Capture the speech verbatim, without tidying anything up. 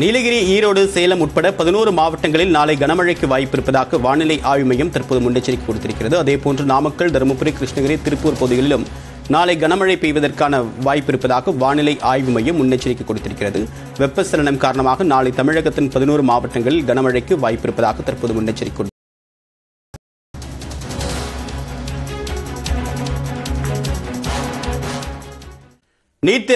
நீலகிரி, ஈரோடு, சேலம் உட்பட பதினோரு மாவட்டங்களில் நாளை கனமழைக்கு வாய்ப்பு இருப்பதாக வானிலை ஆய்வு மையம் தற்போது முன்னெச்சரிக்கை கொடுத்திருக்கிறது. அதேபோன்று நாமக்கல், தருமபுரி, கிருஷ்ணகிரி, திருப்பூர் பகுதிகளிலும் நாளை கனமழை பெய்வதற்கான வாய்ப்பு இருப்பதாக வானிலை ஆய்வு மையம் முன்னெச்சரிக்கை கொடுத்திருக்கிறது. வெப்பச்சலனம் காரணமாக நாளை தமிழகத்தின் பதினோரு மாவட்டங்களில் கனமழைக்கு வாய்ப்பு இருப்பதாக தற்போது முன்னெச்சரிக்கை. நீட்